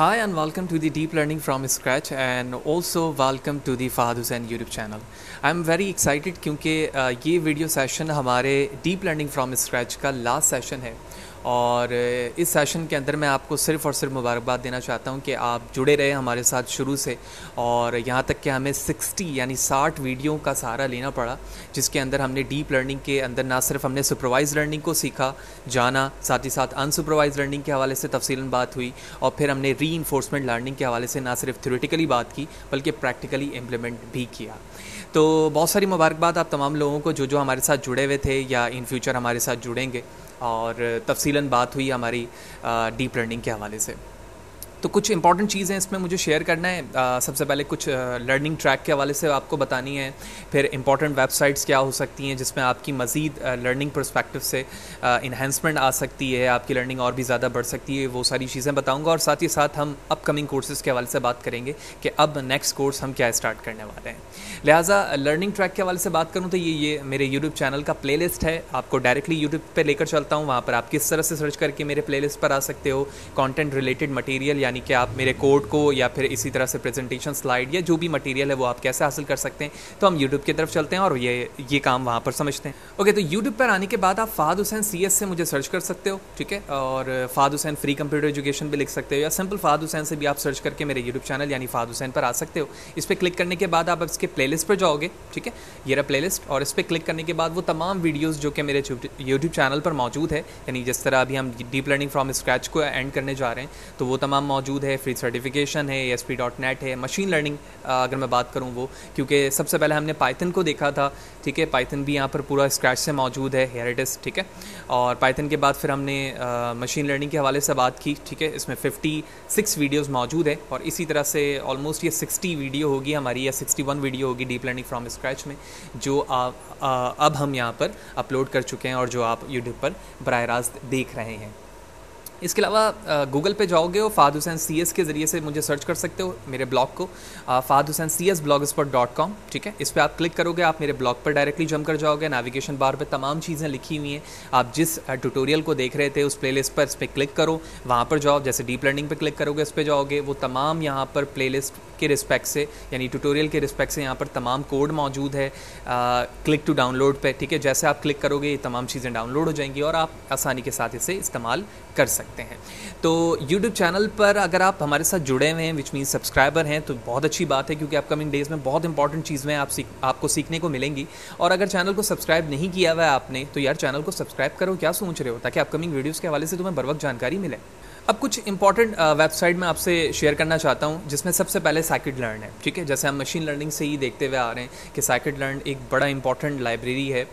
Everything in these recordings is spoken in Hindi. Hi and welcome to the Deep Learning from Scratch and also welcome to the Fahad Hussain YouTube channel. I am very excited क्योंकि ये वीडियो सेशन हमारे Deep Learning from Scratch का लास्ट सेशन है और इस सेशन के अंदर मैं आपको सिर्फ़ और सिर्फ मुबारकबाद देना चाहता हूं कि आप जुड़े रहे हमारे साथ शुरू से और यहां तक कि हमें 60 वीडियो का सहारा लेना पड़ा जिसके अंदर हमने डीप लर्निंग के अंदर ना सिर्फ हमने सुपरवाइज लर्निंग को सीखा जाना, साथ ही साथ अनसुपरवाइज लर्निंग के हवाले से तफसीलन बात हुई और फिर हमने रीइंफोर्समेंट लर्निंग के हवाले से ना सिर्फ थ्योरेटिकली बात की बल्कि प्रैक्टिकली इम्प्लीमेंट भी किया। तो बहुत सारी मुबारकबाद आप तमाम लोगों को जो हमारे साथ जुड़े हुए थे या इन फ्यूचर हमारे साथ जुड़ेंगे और तफसीलन बात हुई हमारी डीप लर्निंग के हवाले से। तो कुछ इंपॉर्टेंट चीज़ें इसमें मुझे शेयर करना है। सबसे पहले कुछ लर्निंग ट्रैक के हवाले से आपको बतानी है, फिर इंपॉर्टेंट वेबसाइट्स क्या हो सकती हैं जिसमें आपकी मज़ीद लर्निंग पर्सपेक्टिव से इन्हेंसमेंट आ सकती है, आपकी लर्निंग और भी ज़्यादा बढ़ सकती है, वो सारी चीज़ें बताऊंगा। और साथ ही साथ हम अपकमिंग कोर्सेज़ के हवाले से बात करेंगे कि अब नेक्स्ट कोर्स हम क्या स्टार्ट करने वाले हैं। लिहाजा लर्निंग ट्रैक के हवाले से बात करूँ तो ये मेरे यूट्यूब चैनल का प्ले लिस्ट है, आपको डायरेक्टली यूट्यूब पर लेकर चलता हूँ। वहाँ पर आप किस तरह से सर्च करके मेरे प्ले लिस्ट पर आ सकते हो, कॉन्टेंट रिलेटेड मटीरियल यानी कि आप मेरे कोड को या फिर इसी तरह से प्रेजेंटेशन स्लाइड या जो भी मटेरियल है वो आप कैसे हासिल कर सकते हैं। तो हम YouTube की तरफ चलते हैं और ये काम वहाँ पर समझते हैं। ओके, तो YouTube पर आने के बाद आप फहद हुसैन CS से मुझे सर्च कर सकते हो, ठीक है, और Fahad Hussain free computer education भी लिख सकते हो या सिंपल फहद हुसैन से भी आप सर्च करके मेरे यूट्यूब चैनल यानी फहद हुसैन पर आ सकते हो। इस पर क्लिक करने के बाद आप इसके प्ले लिस्ट पर जाओगे, ठीक है, ये रहा प्ले लिस्ट, और इस पर क्लिक करने के बाद वो तमाम वीडियोज़ जो कि मेरे यूट्यूब चैनल पर मौजूद है, यानी जिस तरह अभी हम डीप लर्निंग फ्राम स्क्रैच को एंड करने जा रहे हैं तो वो तमाम मौजूद है। फ्री सर्टिफिकेशन है, ASP.NET है, मशीन लर्निंग अगर मैं बात करूं वो, क्योंकि सबसे पहले हमने पाइथन को देखा था, ठीक है, पाइथन भी यहाँ पर पूरा स्क्रैच से मौजूद है, हेरिटेज, ठीक है। और पाइथन के बाद फिर हमने मशीन लर्निंग के हवाले से बात की, ठीक है, इसमें 56 वीडियोज़ मौजूद है और इसी तरह से ऑलमोस्ट ये 60 वीडियो होगी हमारी या 61 वीडियो होगी डीप लर्निंग फ्राम स्क्रैच में जो अब हम यहाँ पर अपलोड कर चुके हैं और जो आप यूट्यूब पर बराह रास्त देख रहे हैं। इसके अलावा गूगल पे जाओगे और फहद हुसैन CS के ज़रिए से मुझे सर्च कर सकते हो मेरे ब्लॉग को, फहद हुसैन CS blogspot.com, ठीक है। इस पर आप क्लिक करोगे, आप मेरे ब्लॉग पर डायरेक्टली जम कर जाओगे, नेविगेशन बार पे तमाम चीज़ें लिखी हुई हैं। आप जिस ट्यूटोरियल को देख रहे थे उस प्लेलिस्ट पर इस पर क्लिक करो, वहाँ पर जाओ, जैसे डीप लर्निंग पर क्लिक करोगे इस पर जाओगे, वो तमाम यहाँ पर प्लेलिस्ट के रिस्पेक्ट से यानी ट्यूटोरियल के रिस्पेक्ट से यहाँ पर तमाम कोड मौजूद है क्लिक टू डाउनलोड पे, ठीक है, जैसे आप क्लिक करोगे ये तमाम चीज़ें डाउनलोड हो जाएंगी और आप आसानी के साथ इसे इस्तेमाल कर सकते हैं। तो YouTube चैनल पर अगर आप हमारे साथ जुड़े हुए हैं विच मीन सब्सक्राइबर हैं तो बहुत अच्छी बात है क्योंकि अपकमिंग डेज़ में बहुत इंपॉर्टेंट चीज़ें आपको सीखने को मिलेंगी। और अगर चैनल को सब्सक्राइब नहीं किया हुआ है आपने तो यार चैनल को सब्सक्राइब करो, क्या सोच रहे हो, ताकि अपकमिंग वीडियोज़ के हवाले से तुम्हें बरवक्त जानकारी मिले। अब कुछ इंपॉर्टेंट वेबसाइट मैं आपसे शेयर करना चाहता हूं जिसमें सबसे पहले scikit-learn है, ठीक है, जैसे हम मशीन लर्निंग से ही देखते हुए आ रहे हैं कि scikit-learn एक बड़ा इंपॉर्टेंट लाइब्रेरी है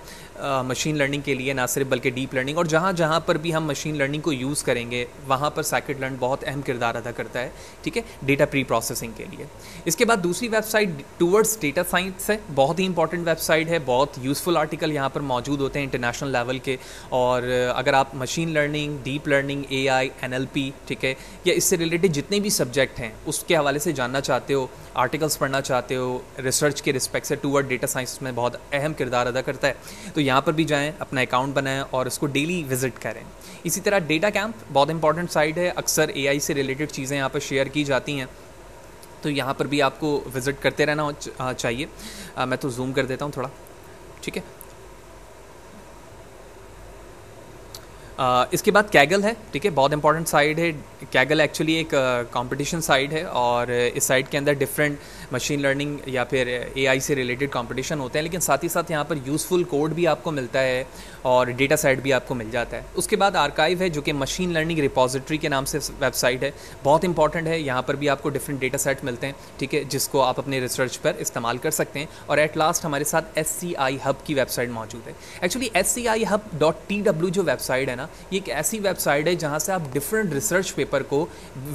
मशीन लर्निंग के लिए, ना सिर्फ बल्कि डीप लर्निंग, और जहाँ पर भी हम मशीन लर्निंग को यूज़ करेंगे वहाँ पर scikit-learn बहुत अहम किरदार अदा करता है, ठीक है, डेटा प्री प्रोसेसिंग के लिए। इसके बाद दूसरी वेबसाइट टूवर्ड्स डेटा साइंस है, बहुत ही इंपॉर्टेंट वेबसाइट है, बहुत यूज़फुल आर्टिकल यहाँ पर मौजूद होते हैं इंटरनेशनल लेवल के, और अगर आप machine learning, deep learning, AI NLP, ठीक है, या इससे रिलेटेड जितने भी सब्जेक्ट हैं उसके हवाले से जानना चाहते हो, आर्टिकल्स पढ़ना चाहते हो रिसर्च के रिस्पेक्ट से, टूवर्ड डेटा साइंस में बहुत अहम किरदार अदा करता है, तो यहाँ पर भी जाएं, अपना अकाउंट बनाएं और उसको डेली विजिट करें। इसी तरह DataCamp बहुत इंपॉर्टेंट साइट है, अक्सर AI से रिलेटेड चीज़ें यहाँ पर शेयर की जाती हैं तो यहाँ पर भी आपको विज़िट करते रहना चाहिए। मैं तो जूम कर देता हूँ थोड़ा, ठीक है। इसके बाद Kaggle है, ठीक है, बहुत इंपॉर्टेंट साइट है। Kaggle एक्चुअली एक कंपटीशन साइट है और इस साइट के अंदर डिफरेंट मशीन लर्निंग या फिर AI से रिलेटेड कंपटीशन होते हैं, लेकिन साथ ही साथ यहाँ पर यूज़फुल कोड भी आपको मिलता है और डेटा सेट भी आपको मिल जाता है। उसके बाद arXiv है जो कि मशीन लर्निंग रिपोजिटरी के नाम से वेबसाइट है, बहुत इंपॉर्टेंट है, यहाँ पर भी आपको डिफरेंट डेटा सेट मिलते हैं, ठीक है, जिसको आप अपने रिसर्च पर इस्तेमाल कर सकते हैं। और एट लास्ट हमारे साथ SciHub की वेबसाइट मौजूद है। एक्चुअली SciHub.tw जो वेबसाइट है ना, ये एक ऐसी वेबसाइट है जहाँ से आप डिफरेंट रिसर्च पेपर को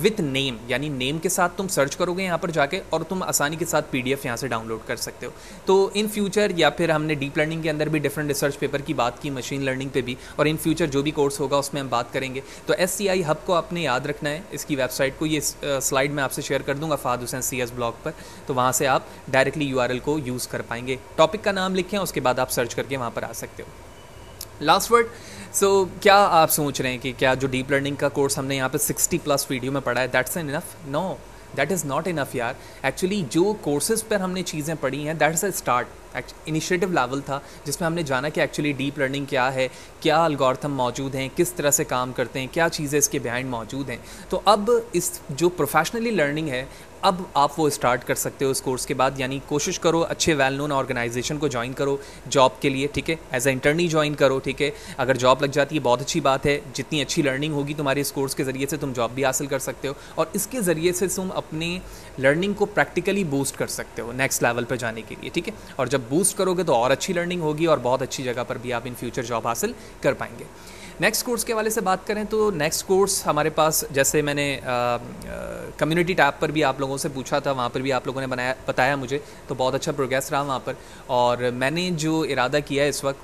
विथ नेम यानी नेम के साथ तुम सर्च करोगे यहाँ पर जाके और तुम आसानी के साथ PDF यहाँ से डाउनलोड कर सकते हो। तो इन फ्यूचर या फिर हमने डीप लर्निंग के अंदर भी डिफरेंट रिसर्च पेपर की बात की, मशीन लर्निंग पे भी, और इन फ्यूचर जो भी कोर्स होगा उसमें हम बात करेंगे। तो SciHub को आपने याद रखना है, इसकी वेबसाइट को, ये स्लाइड में आपसे शेयर कर दूंगा फहद हुसैन CS ब्लॉग पर, तो वहाँ से आप डायरेक्टली URL को यूज़ कर पाएंगे। टॉपिक का नाम लिखें, उसके बाद आप सर्च करके वहाँ पर आ सकते हो। लास्ट वर्ड, सो क्या आप सोच रहे हैं कि क्या जो डीप लर्निंग का कोर्स हमने यहाँ पे 60 प्लस वीडियो में पढ़ा है that's an enough? No, that is not enough यार. एक्चुअली जो कोर्सेज़ पर हमने चीज़ें पढ़ी हैं that is a start, initiative level था जिसमें हमने जाना कि एक्चुअली डीप लर्निंग क्या है, क्या एल्गोरिथम मौजूद हैं, किस तरह से काम करते हैं, क्या चीज़ें इसके बिहाइंड मौजूद हैं. तो अब इस जो प्रोफेशनली लर्निंग है अब आप वो स्टार्ट कर सकते हो इस कोर्स के बाद. यानी कोशिश करो अच्छे वेल नोन ऑर्गेनाइजेशन को ज्वाइन करो जॉब के लिए, ठीक है, एज ए इंटर्नी ज्वाइन करो, ठीक है. अगर जॉब लग जाती है बहुत अच्छी बात है, जितनी अच्छी लर्निंग होगी तुम्हारी इस कोर्स के ज़रिए से तुम जॉब भी हासिल कर सकते हो और इसके ज़रिए से तुम अपने लर्निंग को प्रैक्टिकली बूस्ट कर सकते हो नेक्स्ट लेवल पर जाने के लिए, ठीक है. और जब बूस्ट करोगे तो और अच्छी लर्निंग होगी और बहुत अच्छी जगह पर भी आप इन फ्यूचर जॉब हासिल कर पाएंगे. नेक्स्ट कोर्स के वाले से बात करें तो नेक्स्ट कोर्स हमारे पास, जैसे मैंने कम्युनिटी टैब पर भी आप लोगों से पूछा था, वहाँ पर भी आप लोगों ने बनाया बताया मुझे, तो बहुत अच्छा प्रोग्रेस रहा वहाँ पर. और मैंने जो इरादा किया है इस वक्त,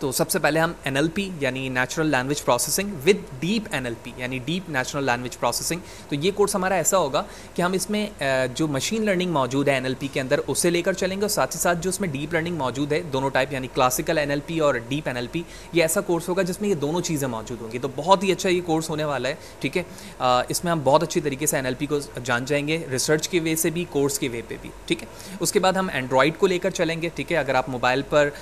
तो सबसे पहले हम NLP यानी natural language processing with deep NLP यानी डीप नेचुरल लैंग्वेज प्रोसेसिंग, तो ये कोर्स हमारा ऐसा होगा कि हम इसमें जो मशीन लर्निंग मौजूद है NLP के अंदर उसे लेकर चलेंगे और साथ ही साथ जो उसमें डीप लर्निंग मौजूद है, दोनों टाइप यानी क्लासिकल NLP और डीप NLP, ये ऐसा कोर्स होगा जिसमें ये दोनों चीज़ें मौजूद होंगी. तो बहुत ही अच्छा ये कोर्स होने वाला है, ठीक है. इसमें हम बहुत अच्छी तरीके से NLP को जान जाएंगे, रिसर्च के वे से भी, कोर्स के वे पे भी, ठीक है. उसके बाद हम एंड्रॉयड को लेकर चलेंगे, ठीक है. अगर आप मोबाइल पर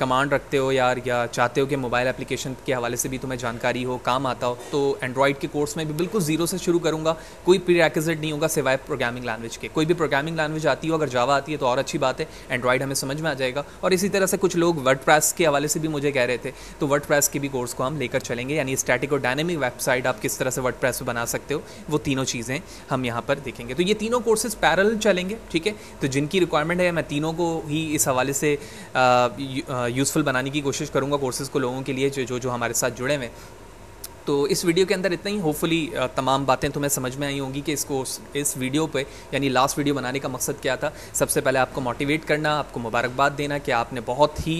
कमांड रखते हो या चाहते हो कि मोबाइल एप्लीकेशन के हवाले से भी तुम्हें जानकारी हो, काम आता हो, तो एंड्रॉइड के कोर्स में भी बिल्कुल जीरो से शुरू करूंगा. कोई प्रीरेक्विजिट नहीं होगा सिवाय प्रोग्रामिंग लैंग्वेज के. कोई भी प्रोग्रामिंग लैंग्वेज आती हो, अगर जावा आती है तो और अच्छी बात है, एंड्रॉइड हमें समझ में आ जाएगा. और इसी तरह से कुछ लोग वर्डप्रेस के हवाले से भी मुझे कह रहे थे, तो वर्डप्रेस के भी कोर्स को हम लेकर चलेंगे. यानी स्टैटिक और डायनेमिक वेबसाइट आप किस तरह से वर्डप्रेस पर बना सकते हो, वो तीनों चीज़ें हम यहाँ पर देखेंगे. तो ये तीनों कोर्सेज पैरेलल चलेंगे, ठीक है. तो जिनकी रिक्वायरमेंट है मैं तीनों को ही इस हवाले से यूज़फुल बनाने की कोशिश करूंगा कोर्सेज़ को लोगों के लिए जो हमारे साथ जुड़े हुए. तो इस वीडियो के अंदर इतना ही. होपफुली तमाम बातें तुम्हें समझ में आई होंगी कि इस वीडियो पे यानी लास्ट वीडियो बनाने का मकसद क्या था. सबसे पहले आपको मोटिवेट करना, आपको मुबारकबाद देना कि आपने बहुत ही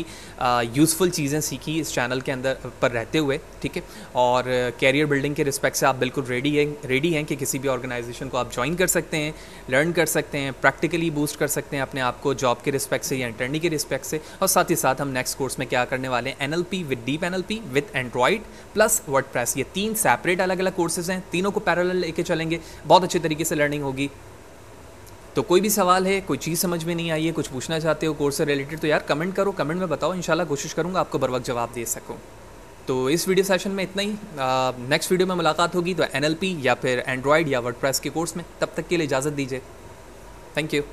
यूज़फुल चीज़ें सीखी इस चैनल के अंदर पर रहते हुए, ठीक है. और कैरियर बिल्डिंग के रिस्पेक्ट से आप बिल्कुल रेडी हैं कि किसी भी ऑर्गेनाइजेशन को आप ज्वाइन कर सकते हैं, लर्न कर सकते हैं, प्रैक्टिकली बूस्ट कर सकते हैं अपने आप को जॉब के रिस्पेक्ट से या इंटर्नी के रिस्पेक्ट से. और साथ ही साथ हम नेक्स्ट कोर्स में क्या करने वाले हैं, NLP with deep NLP with android plus WordPress, ये तीन सेपरेट अलग अलग कोर्सेज हैं, तीनों को पैरेलल लेके चलेंगे, बहुत अच्छे तरीके से लर्निंग होगी. तो कोई भी सवाल है, कोई चीज़ समझ में नहीं आई है, कुछ पूछना चाहते हो कोर्स से रिलेटेड, तो यार कमेंट करो, कमेंट में बताओ, इंशाल्लाह कोशिश करूँगा आपको बरवक्त जवाब दे सकूँ. तो इस वीडियो सेशन में इतना ही. नेक्स्ट वीडियो में मुलाकात होगी तो NLP या फिर एंड्रॉइड या वर्डप्रेस के कोर्स में. तब तक के लिए इजाज़त दीजिए. Thank you.